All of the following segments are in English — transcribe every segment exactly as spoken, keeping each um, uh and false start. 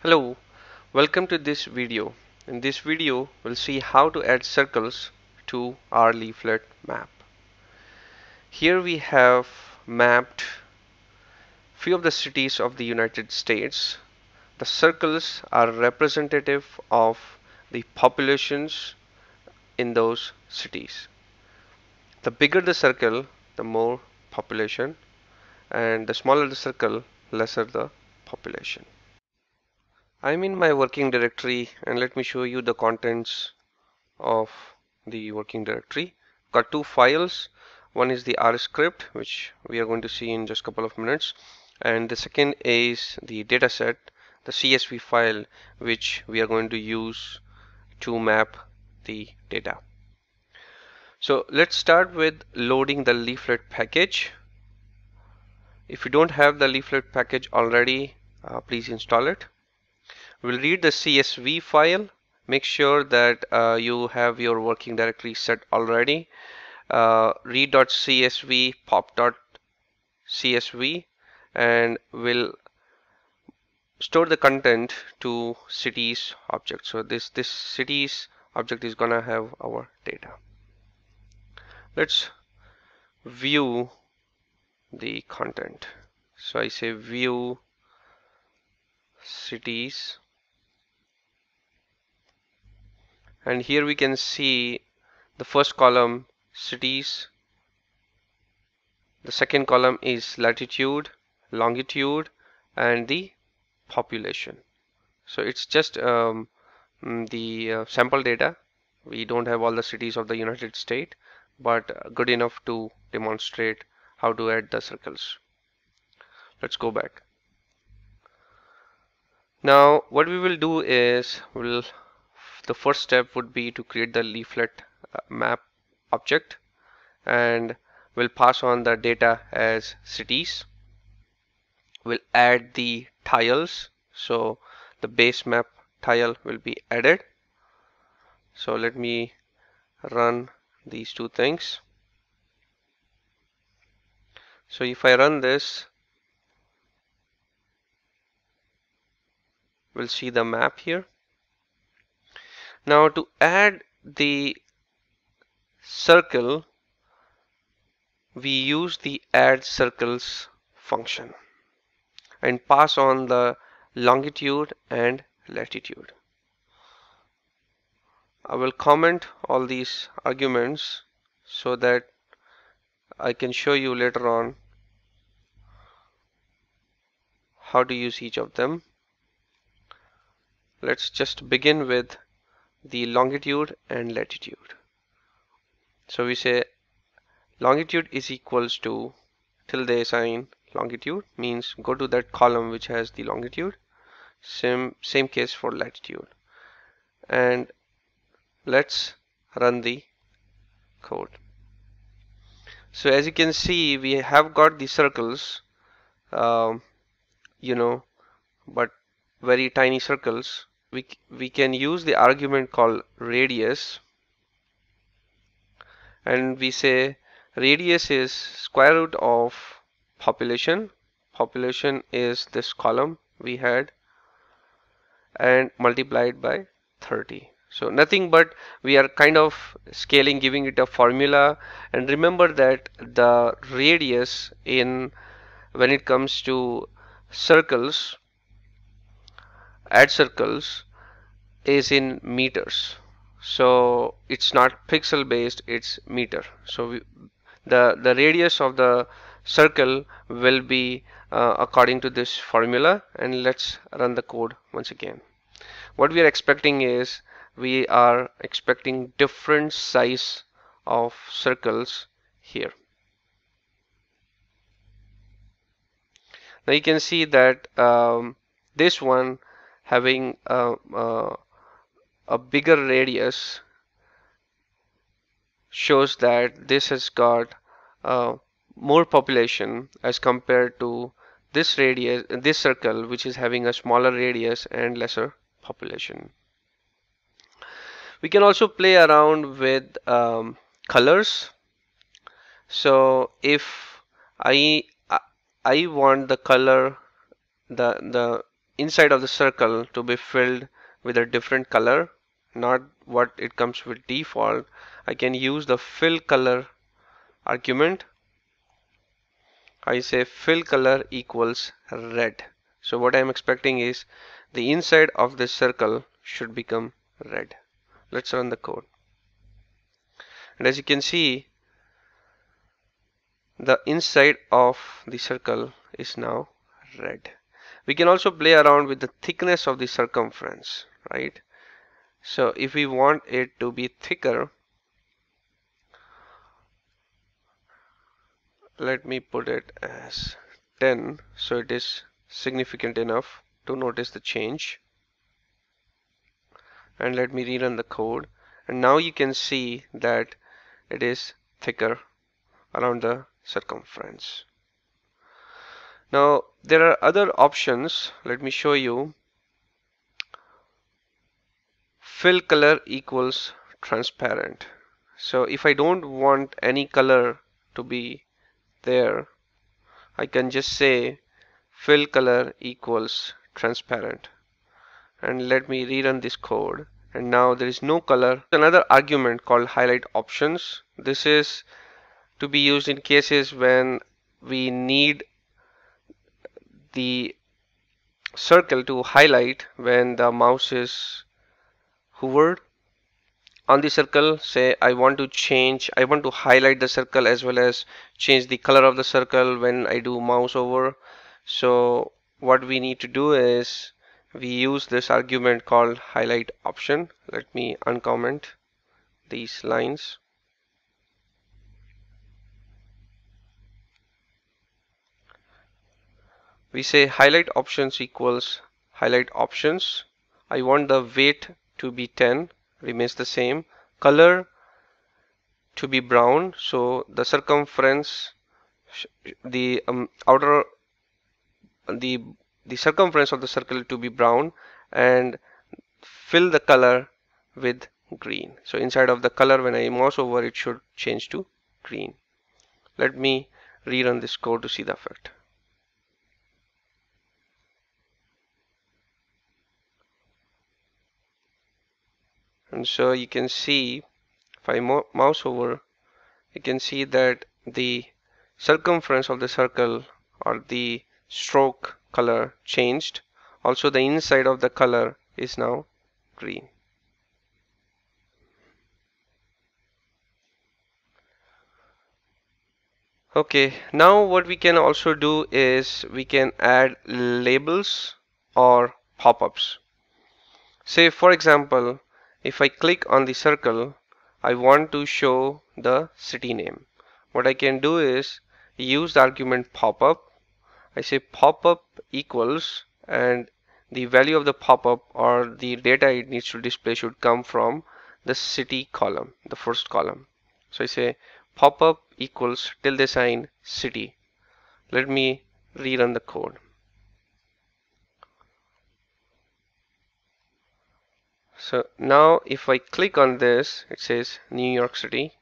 Hello, welcome to this video. In this video we'll see how to add circles to our leaflet map. Here we have mapped few of the cities of the United States. The circles are representative of the populations in those cities. The bigger the circle, the more population, and the smaller the circle, lesser the population. I'm in my working directory and let me show you the contents of the working directory. Got two files. One is the R script, which we are going to see in just a couple of minutes, and the second is the dataset, the C S V file, which we are going to use to map the data. So let's start with loading the leaflet package. If you don't have the leaflet package already, uh, please install it. We'll read the C S V file. Make sure that uh, you have your working directory set already. Uh, read.csv, pop.csv, and we'll store the content to cities object. So this this cities object is gonna have our data. Let's view the content. So I say view cities. And here we can see the first column cities, the second column is latitude, longitude, and the population. So it's just um, the uh, sample data. We don't have all the cities of the United States, but good enough to demonstrate how to add the circles. Let's go back. Now what we will do is we'll the first step would be to create the leaflet map object, and we'll pass on the data as cities. We'll add the tiles, so the base map tile will be added. So let me run these two things. So if I run this, we'll see the map here. Now to add the circle, we use the addCircles function and pass on the longitude and latitude. I will comment all these arguments so that I can show you later on how to use each of them. Let's just begin with the longitude and latitude. So we say longitude is equals to tilde sign longitude, means go to that column which has the longitude. Same same case for latitude. And let's run the code. So as you can see, we have got the circles, um, you know, but very tiny circles. We we can use the argument called radius. And we say radius is square root of population. Population is this column we had, and multiplied by thirty. So nothing, but we are kind of scaling, giving it a formula. And remember that the radius in when it comes to circles, add circles, is in meters. So it's not pixel based, it's meter. So we, the the radius of the circle will be uh, according to this formula. And let's run the code once again. What we are expecting is we are expecting different size of circles here. Now you can see that um, this one having a, a A bigger radius shows that this has got uh, more population as compared to this radius, this circle, which is having a smaller radius and lesser population. We can also play around with um, colors. So if I I want the color, the the inside of the circle to be filled with a different color, not what it comes with default. I can use the fill color argument. I say fill color equals red. So what I'm expecting is the inside of this circle should become red. Let's run the code. And as you can see, the inside of the circle is now red. We can also play around with the thickness of the circumference, right? So if we want it to be thicker, let me put it as ten, so it is significant enough to notice the change. And let me rerun the code, and now you can see that it is thicker around the circumference. Now there are other options. Let me show you. Fill color equals transparent. So if I don't want any color to be there, I can just say fill color equals transparent, and let me rerun this code, and now there is no color. Another argument called highlightOptions. This is to be used in cases when we need the circle to highlight when the mouse is hovered on the circle. Say I want to change, I want to highlight the circle as well as change the color of the circle when I do mouse over. So what we need to do is we use this argument called highlight option. Let me uncomment these lines. We say highlight options equals highlight options. I want the weight to be ten, remains the same, color to be brown, so the circumference, the um, outer the the circumference of the circle to be brown, and fill the color with green. So inside of the color, when I mouse over, it should change to green. Let me rerun this code to see the effect. And so you can see, if I mouse over, you can see that the circumference of the circle or the stroke color changed. Also the inside of the color is now green. Okay, now what we can also do is we can add labels or pop-ups. Say for example, if I click on the circle, I want to show the city name. What I can do is use the argument pop-up. I say pop-up equals, and the value of the pop-up or the data it needs to display should come from the city column, the first column. So I say pop-up equals tilde sign city. Let me rerun the code. So now if I click on this, it says New York City.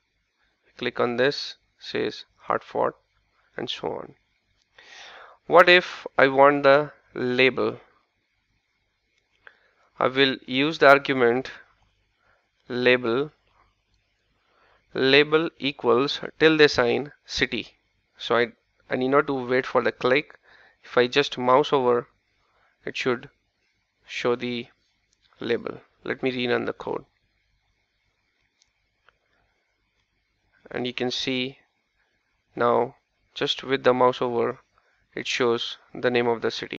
Click on this, says Hartford, and so on. What if I want the label? I will use the argument label. Label equals tilde sign city. So I, I need not to wait for the click. If I just mouse over, it should show the label. Let me rerun the code, and you can see now just with the mouse over, it shows the name of the city.